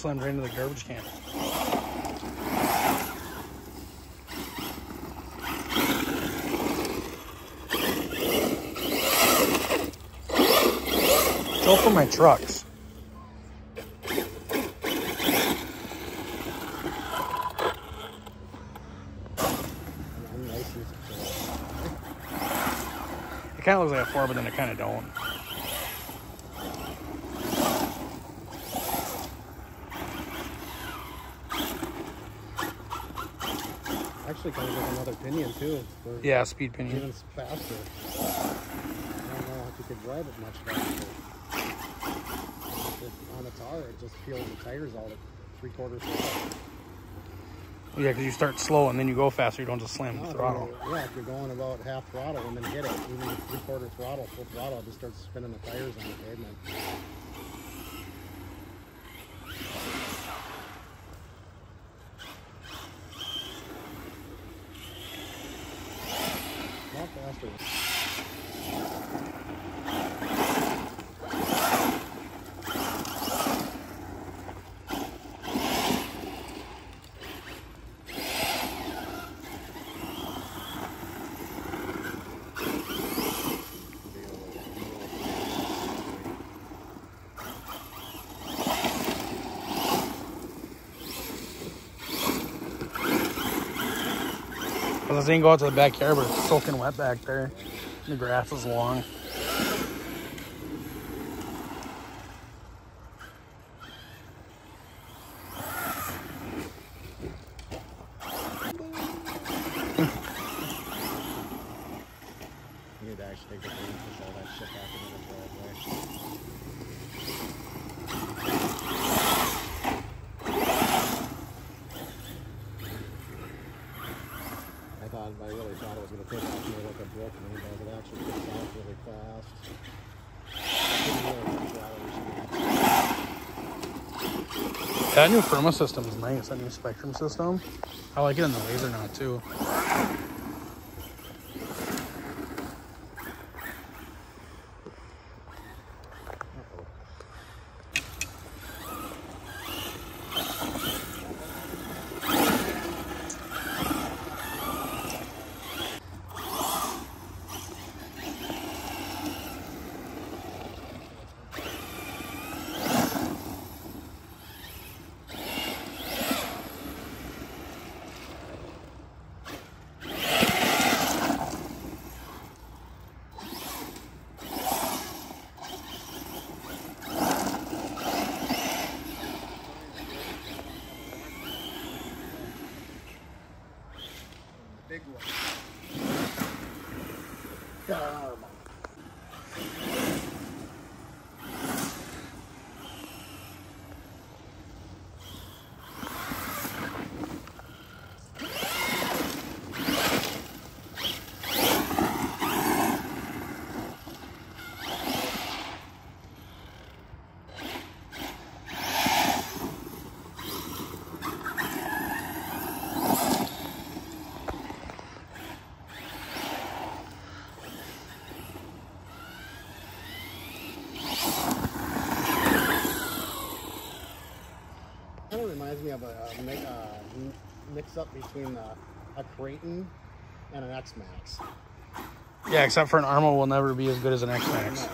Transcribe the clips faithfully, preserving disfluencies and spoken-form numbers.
slammed right into the garbage can. Go for my trucks. It kind of looks like a four, but then it kind of don't. Actually, kind of like another pinion too. For yeah, speed pinion. Even faster. I don't know if you could drive it much faster. On a tire, it just peels the tires all at three quarters. Yeah, because you start slow and then you go faster. You don't just slam no, the throttle. You're, yeah, if you're going about half throttle and then hit it, even three quarter throttle, full throttle, it just starts spinning the tires on the pavement. Not faster. Because I didn't go out to the backyard, but it's soaking wet back there. The grass is long. I really thought it was going to take off near like a brick, and it actually gets off really fast. That new Firma system is nice, that new Spectrum system. I like it in the laser knot too. Big one. Arrma. Reminds me of a, a, a mix-up between a, a Creighton and an X-Maxx. Yeah, except for an Arrma will never be as good as an X-Maxx.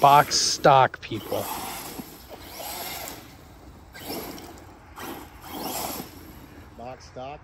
Box stock, people. Box stock.